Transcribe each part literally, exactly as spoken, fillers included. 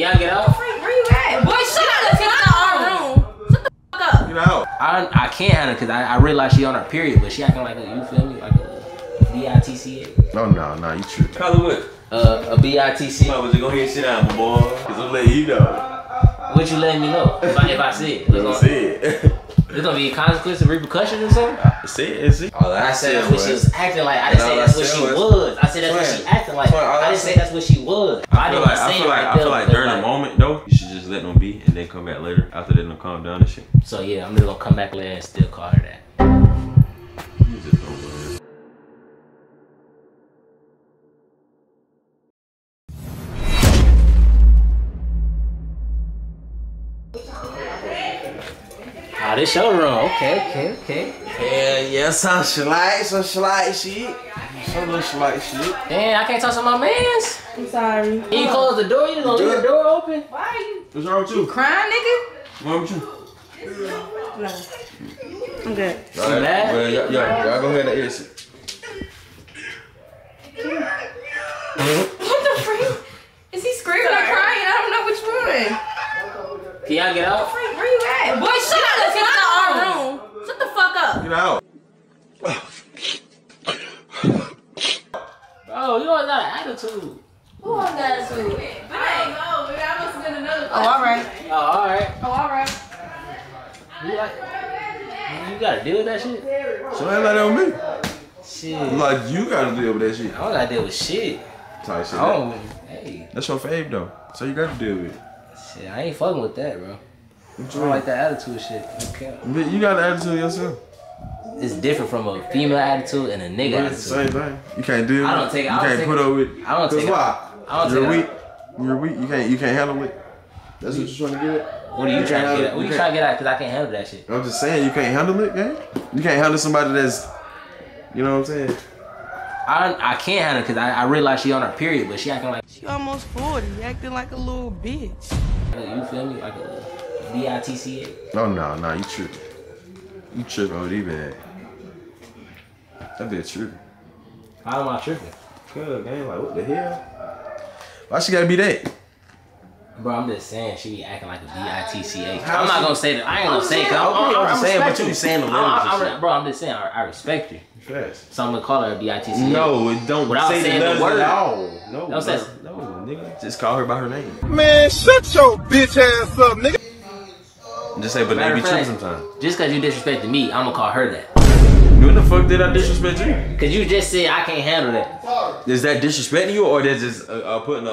Did y'all get out? Where you at? Boy, shut up. Let's get out of our room. Shut the fuck up. Get out. I, I can't handle it because I, I realize she on her period, but she acting like a, you feel me? Like a B I T C A. No, no, no, you true. Probably would. Uh, a B I T C A. I was just go here and sit down, my boy. Because I'm letting you know. What you letting me know? If I, if I see it. You don't see it. There's gonna be consequences and repercussions or something? I see it, see. All I, I said that's what she was acting like. I didn't say that's what she was. I said that's what she acting like. I didn't say that's what she was. I didn't say it. I feel like during the moment though, you should just let them be and then come back later. After they done calm down and shit. So yeah, I'm just gonna come back later and still call her that. Ah, this your room. Okay, okay, okay. Hell yeah, some shalike, some shalike shit. Some little shalike shit. Damn, I can't talk to my mans. I'm sorry. You ain't close the door, you just gonna leave the door open. Why are you? What's wrong with you? You crying, nigga? What's wrong with you? No. I'm good. Y'all right, yeah, go ahead and eat shit. What the freak? Is he screaming or crying? I don't know which one. Can y'all get out? Where you at? Boy, shut up. Shut the fuck up. Get out. Bro, you always got an attitude. Who always got an attitude? I ain't know. I must have been another place. Oh, alright. Oh, alright. Oh, alright. You, like, you gotta deal with that shit? So ain't like that with me. Shit. Like, you gotta deal with that shit. I don't gotta deal with shit. Type shit. Oh, hey. That's your fave, though. So you gotta deal with it. Shit, I ain't fucking with that, bro. I don't like that attitude shit. Okay. But you got an attitude yourself. It's different from a female attitude and a nigga right, attitude. It's the same thing. You can't do it. I don't take it. You I can't put up with it. I don't take it. Why? I don't You're take weak. It. You're weak. You can't. You can't handle it. That's what you're trying to get at. What are you, you trying to get at? What you, you trying to get at? Because I can't handle that shit. I'm just saying you can't handle it, man. You can't handle somebody that's. You know what I'm saying? I I can't handle it because I, I realize she on her period, but she acting like she almost forty, acting like a little bitch. You feel me? Like a. B I T C A. Oh, no, no, you tripping. You tripping over these bad. That bitch tripping. How am I tripping? Good, man. Like, what the hell? Why she gotta be that? Bro, I'm just saying she be acting like a B I T C A. How I'm not she? gonna say that. I ain't gonna say it. I'm, I'm, I'm, I'm saying what you saying. The I, I, bro, I'm just saying I, I respect you. Yes. So I'm gonna call her a B I T C A. No, it don't Without say saying the word at all. No, no, no, no, nigga. Just call her by her name. Man, shut your bitch ass up, nigga. Just say, but they be true sometimes. Just because you disrespected me, I'm gonna call her that. When the fuck did I disrespect you? Because you just said I can't handle that. Is that disrespecting you or that's just uh, uh, putting a.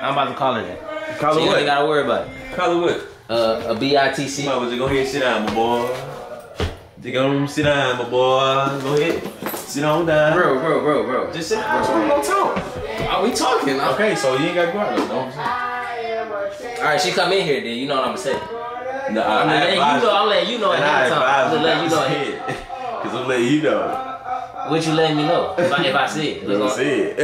I'm about to call her that. Call her what? You ain't gotta worry about it. Call her what? Uh, a B I T C. Come on, but just go ahead and sit down, my boy. Just go sit down, my boy. Go ahead. Sit on down. Bro, bro, bro, bro. Just sit down. We gonna talk. Are we talking? Okay, so you ain't got to go out there, don't you? All right, she come in here, then you know what I'm gonna say. No, I'm letting you know. I'm letting you know at halftime. I'm just letting you know it. Cause I'm letting you know. What you letting me know? If I, if I see it, you gonna see it.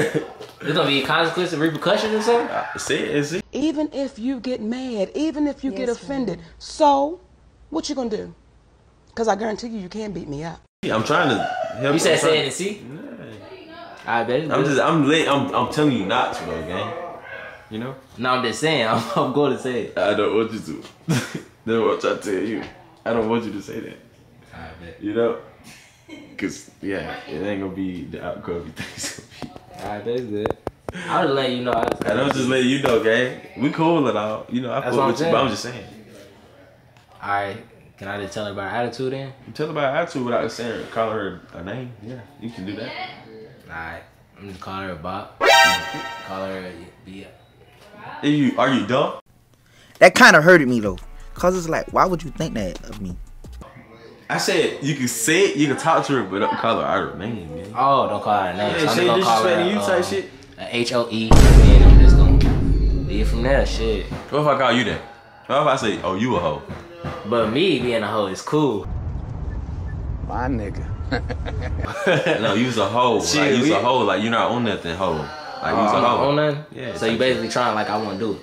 There's gonna be consequences and repercussions or something. I see it, I see it. Even if you get mad, even if you yes, get offended, man. So what you gonna do? Cause I guarantee you, you can't beat me up. I'm trying to help. You said say it and see. I bet I'm just, I'm late. I'm, I'm telling you not to, though, gang. You know? No, I'm just saying. I'm, I'm going to say it. I don't want you to. That's what I tell you. I don't want you to say that. I bet. You know? Because, yeah, it ain't going to be the outcome you think it's going to be. I bet it's good. I'll just let you know. I, just I don't just let you know, gang. We cool and all. You know, I cool with you, but I'm just saying. All right. Can I just tell her about her attitude, then? You tell her about her attitude without saying, calling her a name. Yeah, you can do that. Alright, I'm just calling her a bop. Call her a B. Are you, are you dumb? That kind of hurted me though. Cause it's like, why would you think that of me? I said, you can say it, you can talk to her, but don't call her out her name, man. Oh, don't call her a name. Yeah, so I'm she gonna call her you um, type shit. A H O E, and I'm just gonna leave from there, shit. What if I call you that? What if I say, oh, you a hoe? But me being a hoe is cool. My nigga. No, you was a hoe. Shit, like, you was a hoe. Like, you're not on nothing, hoe. Like, you was uh, a hoe. On nothing? Yeah. So, you basically trying, like, I want to do it.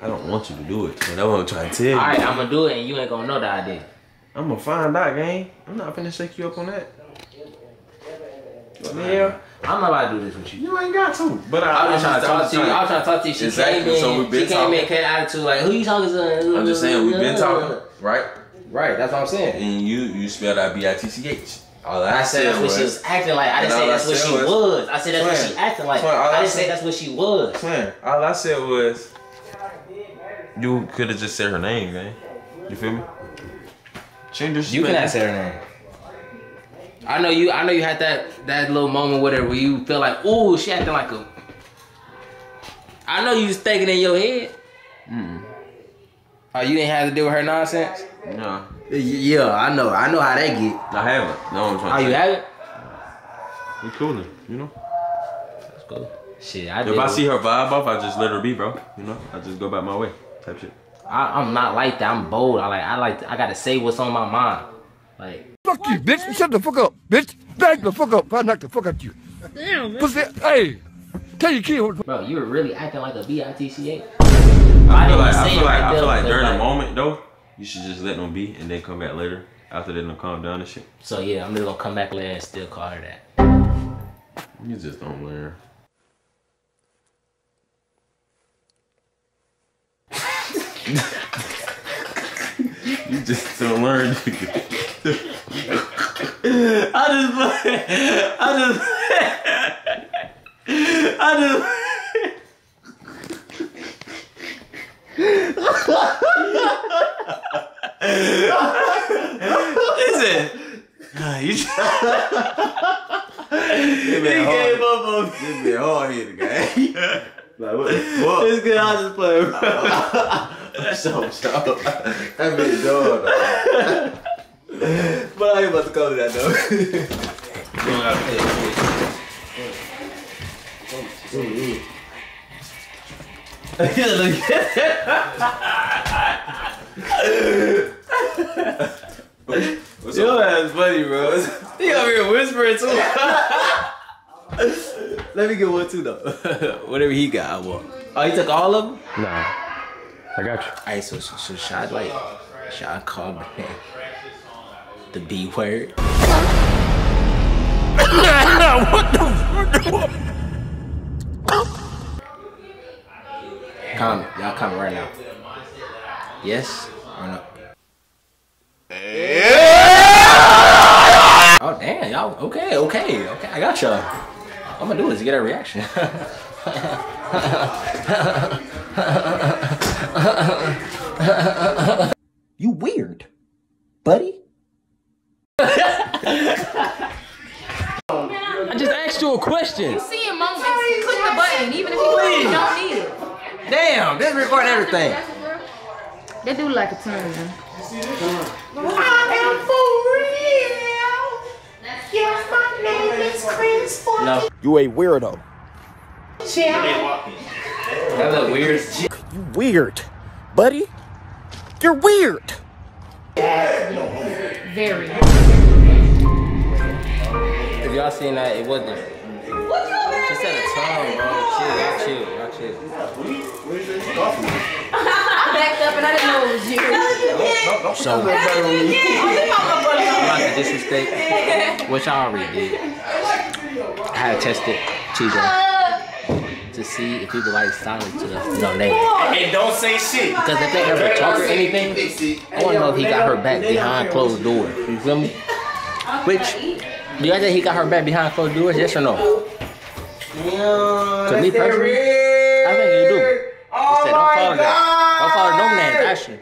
I don't want you to do it. That's what I'm trying to tell you. All right, I'm going to do it, and you ain't going to know that I did. I'm going to find out, gang. I'm not finna shake you up on that. What the hell? I'm not about to do this with you. You ain't got to. But I, I was trying to talk to you. I was trying to talk to you. She exactly. came so in. We've been she talking. came in, cut attitude like, who you talking to? I'm just saying we've been talking, right? Right. That's what I'm saying. And you you spelled out B I T C H. All I, I said, said that's was, what she was acting like. I didn't say that's what she was. was. I said that's Twin. what she acting like. Twin, I, I didn't say that's what she was. Twin. All I said was, you could have just said her name, man. You feel me? Change you cannot say her name. I know you. I know you had that that little moment with her where you feel like, ooh, she acting like a. I know you was thinking in your head. Mm. Oh, you didn't have to deal with her nonsense. No. Yeah, I know. I know how that get. I haven't. No, I'm trying. Oh, to you haven't? We coolin', you know. That's cool. Shit, I. If did. I see her vibe off, I just let her be, bro. You know, I just go back my way, type shit. I, I'm not like that. I'm bold. I like. I like. I gotta say what's on my mind, like. Fuck you, bitch! Shut the fuck up, bitch! Back the fuck up! I knock the fuck out you. Damn, man. Pussy, hey, tell your kid. Bro, you were really acting like a bitch. I feel like I feel like I feel like during the moment though. You should just let them be and then come back later. After they done calm down and shit. So yeah, I'm just gonna come back later and still call her that. You just don't learn. You just don't learn. I just I just I just Listen, you just he gave up on me. This man hard headed guy. Like what? What? It's good. I just play. I'm so shocked. That bitch dog. But I ain't about to call you that though. What's your up? ass funny, bro. He over here whispering too. Let me get one too though. Whatever he got, I want. Oh, he took all of them? Nah, I got you. Alright, so, so, so should I like, should I call man the B word? What the fuck? Comment, y'all comment right now. Yes or no? Yeah. Oh damn, y'all. Okay, okay, okay. I got y'all. I'm gonna do is get a reaction. You weird, buddy. I just asked you a question. You see it, mom. Click the button, even if you don't need it. Damn, this record everything. They do like a turn. You see this? I am for real. Yes, my name is Chris. No. You a weirdo. Child. That look weird. You weird, buddy. You're weird. Very. If y'all seen that, it wasn't. What you She said a tongue, bro. Chill, y'all chill, y'all chill. Backed up and I didn't know it was you. No, you didn't. No, so, no, you didn't. I'm about to disrespect, which I already did. I had tested T J to see if people like silent to us, you know, name. And don't say shit. Because if they ever talk or anything, I want to know if he got her back behind closed doors. You feel me? Which, do you think he got her back behind closed doors? Yes or no? To me personally, I think you do. He said, don't follow that. Don't follow no man's action.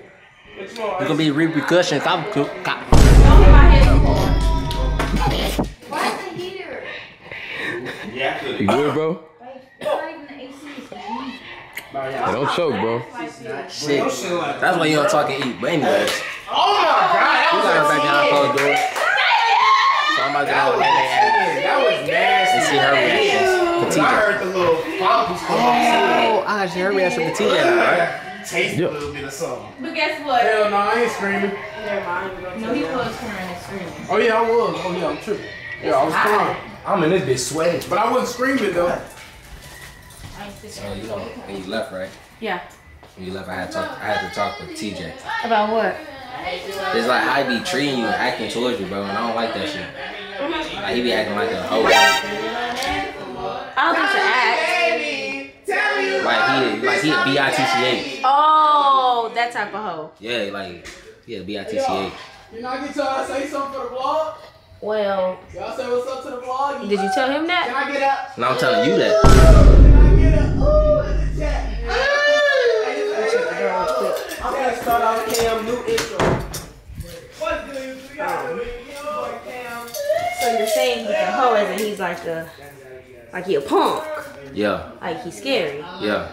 There's gonna be repercussions. I'm cool. Cop. Why is it heater? You good, bro? Hey, don't choke, bro. Shit. That's why you don't talk and eat. But anyways. Oh my god. You got back behind closed doors. So I'm about to go with that. That was nasty. And see her reactions. Petite. I heard the little problems. Oh, I heard her reaction to Petite, right? Taste yep. a little bit of something. But guess what? Hell no, I ain't screaming. Never mind. No, he was crying screaming. Oh yeah, I was. Oh yeah, I'm tripping. Yeah, I was crying. I'm in this bitch sweating. But I wasn't screaming though. So you know, when you left, right? Yeah. When you left, I had to talk. I had to talk with T J. About what? It's like I be treating you, acting towards you, bro, and I don't like that shit. Like, he be acting like a hoe. shit, B I T C H. Oh, that type of hoe. Yeah, like, yeah, B I T C H. You not get y'all to say something for the vlog? Well. Y'all say what's up to the vlog? Did you tell him that? Can I get up? No, I'm telling you that. Can I get up? Ooh, in the chat. I'm going to start off Cam, new intro. What's good? We got a new boy, Cam. So you're saying he's a hoe as in he's like a, like he a punk. Yeah. Like he's scary. Yeah.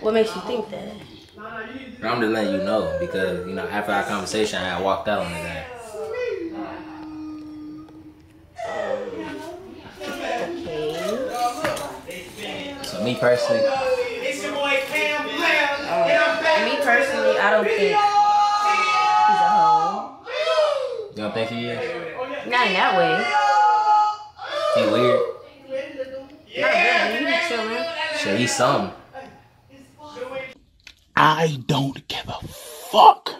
What makes you think that? I'm just letting you know because, you know, after our conversation, I had walked out on the guy. Okay. So me personally, uh, me personally, I don't think he's a hoe. You don't think he is? Not in that way. He weird? Not really, he chilling. Shit, he's something. I don't give a fuck.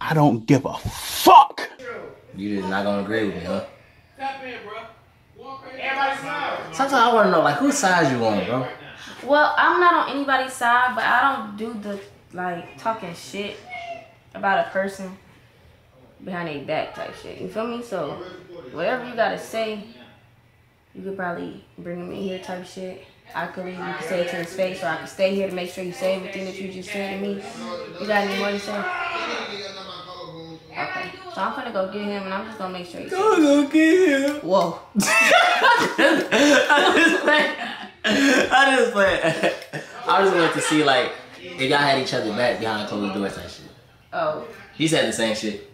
I don't give a fuck. You just not gonna agree with me, huh? Tap in, bro. Everybody's side. Sometimes I wanna know, like, whose side you on, bro? Well, I'm not on anybody's side, but I don't do the, like, talking shit about a person behind their back type shit. You feel me? So, whatever you gotta say, you could probably bring them in here type shit. I could leave, you could say it to his face, or I could stay here to make sure you say everything that you just said to me. You got any more to say? Okay, so I'm gonna go get him, and I'm just gonna make sure you say don't go get him. Whoa. I just like, I just like, I just wanted to see, like, if y'all had each other back behind closed doors and shit. Oh. He said the same shit.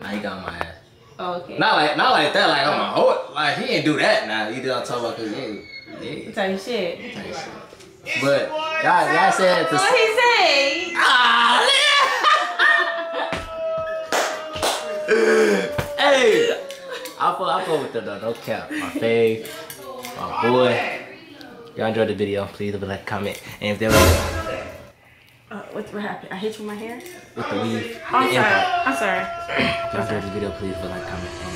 Now he got on my ass. Oh, okay. Not like, not like that, like, I'm a hoe. Like, he ain't do that now. He did all talk about his name. Yeah. Type shit. Type shit. But y'all, y'all said to what he say? Ah, hey, I fuck, I fuck with them though. No cap. My fave, my boy. Y'all enjoyed the video? Please leave a like, comment, and if there was, uh, what what happened? I hit you with my hair. With the weave. Oh, I'm, I'm sorry. Y'all enjoyed this video? Please leave a like, comment, and.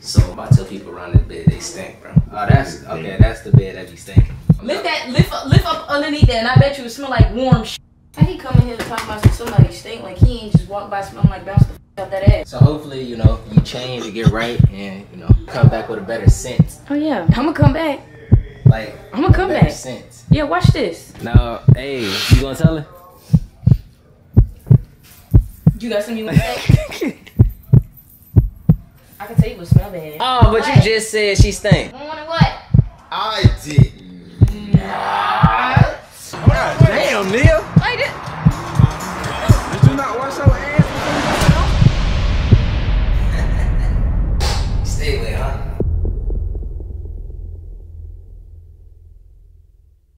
So if I tell people around this bed, they stink, bro. Oh, that's okay. That's the bed that be stinking. Lift that, lift up, lift up underneath there, and I bet you it smell like warm. Sh How he come in here to talk about somebody stink? Like he ain't just walk by smelling like bounce the f out that ass. So hopefully, you know, you change to get right, and you know, come back with a better sense. Oh yeah, I'm gonna come back. Like I'm gonna come back. Sense. Yeah, watch this. Now, hey, you gonna tell her? You got something you want to say? I can tell you what smell bad. Oh, but what? You just said she stink. What? I did.